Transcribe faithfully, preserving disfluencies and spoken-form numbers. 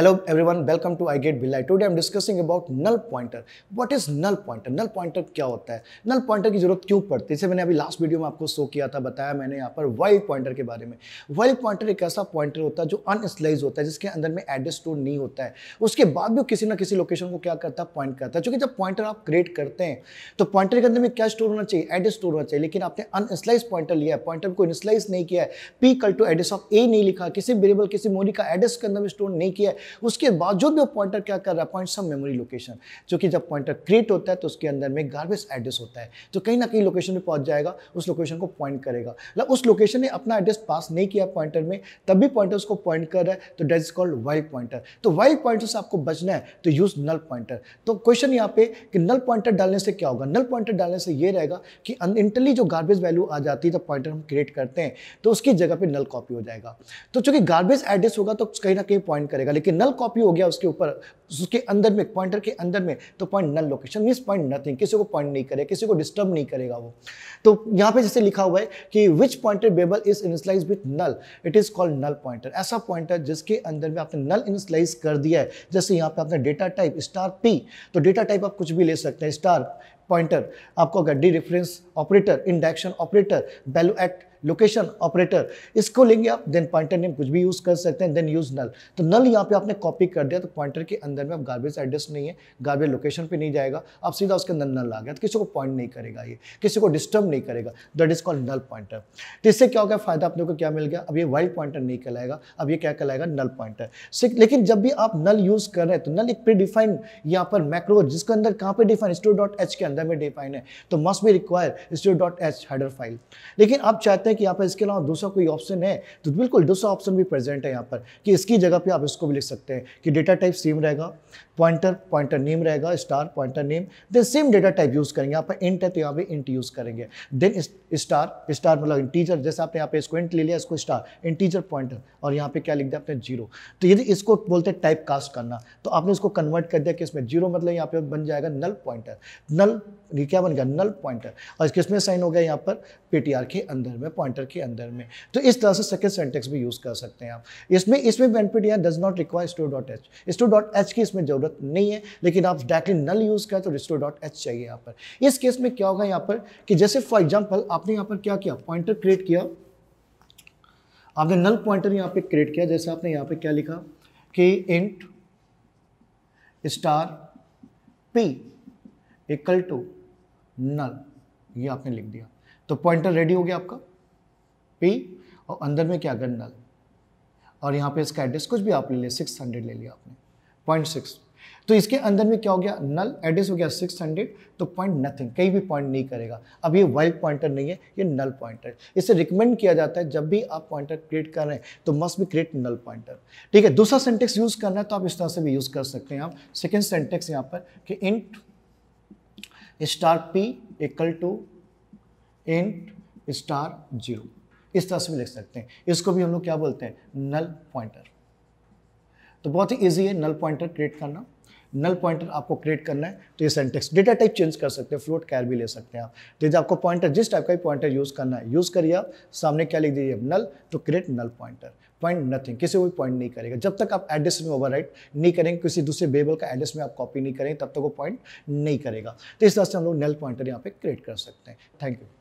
Hello everyone, welcome to i-Gate. Today I am discussing about null pointer. What is null pointer? Null pointer क्या होता है? Null pointer की जरूरत क्यों पड़ती है? इसे मैंने अभी लास्ट वीडियो में आपको शो किया था, बताया मैंने यहाँ पर वाइल्ड पॉइंटर के बारे में। वाइल्ड पॉइंटर एक ऐसा पॉइंटर होता है जो अनस्लाइज होता है, जिसके अंदर में एड्रेस स्टोर नहीं होता है, उसके बाद भी किसी ना किसी लोकेशन को क्या करता है, पॉइंट करता है। क्योंकि जब पॉइंटर आप क्रिएट करते हैं तो पॉइंटर के अंदर में क्या स्टोर होना चाहिए, एड्रेस स्टोर होना चाहिए। लेकिन आपने अनस्लाइज पॉइंटर लिया है, पॉइंटर को इनस्लाइज नहीं किया है, पी कल टू एड्रेस ऑफ ए नहीं लिखा, किसी वेरिएबल किसी मेमोरी का एड्रेस के अंदर में स्टोर नहीं किया है। उसके बावजूद भी पॉइंटर क्या कर रहा है, पॉइंट सम मेमोरी लोकेशन, जो कि जब पॉइंटर क्रिएट होता है तो उसके अंदर में गार्बेज एड्रेस होता है, जो कहीं ना कहीं लोकेशन में पहुंच जाएगा, उस लोकेशन को पॉइंट करेगा। मतलब उस लोकेशन ने अपना एड्रेस पास नहीं किया पॉइंटर में, तब भी पॉइंटर उसको पॉइंट कर रहा है, तो that is called wild pointer. तो वाइल्ड पॉइंटर से आपको बचना है तो यूज नल पॉइंटर। तो क्वेश्चन यहाँ पे कि नल पॉइंटर डालने से क्या होगा? नल पॉइंटर डालने से यह रहेगा कि अनइंटरली जो गार्बेज वैल्यू आ जाती है जब पॉइंटर हम क्रिएट करते हैं तो उसकी जगह पर नल कॉपी हो जाएगा। तो चूंकि गार्बेज एड्रेस होगा तो कहीं ना कहीं पॉइंट करेगा, लेकिन नल कॉपी हो गया उसके ऊपर, उसके अंदर में पॉइंटर के अंदर में, तो point null location means point nothing, किसी को पॉइंट नहीं करेगा, किसी को डिस्टर्ब नहीं करेगा वो। तो यहाँ पे जैसे लिखा हुआ है कि which pointer variable is initialized with null, it is called null pointer. ऐसा पॉइंटर जिसके अंदर में आपने नल इनिशियलाइज कर दिया है, जैसे यहाँ पे आपने डेटा टाइप स्टार पी, तो डेटा टाइप आप कुछ भी ले सकते हैं। स्टार पॉइंटर आपको अगर dereference operator, indirection operator, value at location operator, इसको लेंगे आप, देन पॉइंटर नेम कुछ भी यूज कर सकते हैं, देन यूज नल। तो नल यहाँ पे आपने कॉपी कर दिया तो पॉइंटर के अंदर में अब गार्बेज एड्रेस नहीं है, गार्बेज लोकेशन पे नहीं जाएगा, आप सीधा उसके अंदर नल आ गया, तो किसी को पॉइंट नहीं करेगा, ये किसी को डिस्टर्ब नहीं करेगा, that is called null pointer. तो इससे क्या होगा, फायदा अपने को क्या मिल गया, अब ये वाइल्ड पॉइंटर नहीं कहलाएगा, अब ये क्या कहलाएगा, नल पॉइंटर। लेकिन जब भी आप नल यूज कर रहे हैं तो नल एक प्री डिफाइंड यहाँ पर मैक्रो, जिसके अंदर कहाँ पे डिफाइन, स्टोर डॉट एच के अंदर में डिफाइन है, तो must be require store dot h header file. लेकिन आप चाहते कि यहाँ पर इसके अलावा दूसरा कोई ऑप्शन है तो बिल्कुल दूसरा ऑप्शन भी प्रेजेंट है यहाँ पर, कि इसकी जगह पे आप इसको भी लिख सकते हैं कि डेटा टाइप सेम रहेगा, पॉइंटर पॉइंटर नेम रहेगा, star pointer name, then same data type use करेंगे। यहाँ पर इंट है तो यहाँ पे इंट यूज करेंगे, देन स्टार, स्टार मतलब इंटीजर, जैसे आपने यहाँ पे इसको इंट ले लिया, इसको स्टार, इंटीजर पॉइंटर, और यहाँ पे क्या लिख दिया आपने, जीरो। तो यदि इसको बोलते हैं टाइप कास्ट करना, तो आपने इसको कन्वर्ट कर दिया कि इसमें जीरो, मतलब यहाँ पे बन जाएगा नल पॉइंटर, नल क्या बन गया, नल पॉइंटर, और किसमें साइन हो गया यहाँ पर, पीटीआर के अंदर में, पॉइंटर के अंदर में। तो इस तरह से सेकंड सेंटेंस भी यूज कर सकते हैं आप। इसमें इसमें बेनिफिट यह does not require store dot h, store dot h की इसमें जरूरत नहीं है, लेकिन आप डायरेक्टली नल यूज करें तो स्टोर डॉट एच चाहिए यहाँ पर। इस केस में क्या होगा यहाँ पर कि जैसे फॉर एग्जांपल आपने यहाँ पर क्या किया, पॉइंटर क्रिएट किया, आपने नल पॉइंटर यहाँ पे क्रिएट किया, जैसे आपने यहाँ पे क्या लिखा कि int star P equal to null, ये आपने लिख दिया, तो पॉइंटर रेडी हो गया आपका पी, और अंदर में क्या कर नल, और यहाँ पे इसका एड्रेस कुछ भी आप ले लिया, सिक्स हंड्रेड ले लिया आपने, पॉइंट सिक्स, तो इसके अंदर में क्या हो गया, नल एड्रेस हो गया सिक्स हंड्रेड, तो पॉइंट नथिंग, कहीं भी पॉइंट नहीं करेगा। अब ये वाइल्ड पॉइंटर नहीं है, ये नल पॉइंटर। इसे रिकमेंड किया जाता है जब भी आप पॉइंटर क्रिएट कर रहे हैं तो must be create null pointer. ठीक है, दूसरा सेंटेक्स यूज करना है तो आप इस तरह से भी यूज कर सकते हैं आप। सेकेंड सेंटेक्स यहाँ पर कि int star P equal to int star zero, इस तरह से भी लिख सकते हैं। इसको भी हम लोग क्या बोलते हैं, नल पॉइंटर। तो बहुत ही इजी है नल पॉइंटर क्रिएट करना। नल पॉइंटर आपको क्रिएट करना है तो ये सेंटेक्स, डेटा टाइप चेंज कर सकते हैं, फ्लोट कैर भी ले सकते हैं आप। तो जब आपको पॉइंटर, जिस टाइप का भी पॉइंटर यूज करना है यूज करिए आप, सामने क्या लिख दीजिए नल, तो create null pointer, point nothing, किसी को भी पॉइंट नहीं करेगा। जब तक आप एड्रेस में ओवरराइट नहीं करेंगे, किसी दूसरे वेरिएबल का एड्रेस में आप कॉपी नहीं करेंगे, तब तक वो पॉइंट नहीं करेगा। तो इस तरह से हम लोग नल पॉइंटर यहाँ पे क्रिएट कर सकते हैं। Thank you.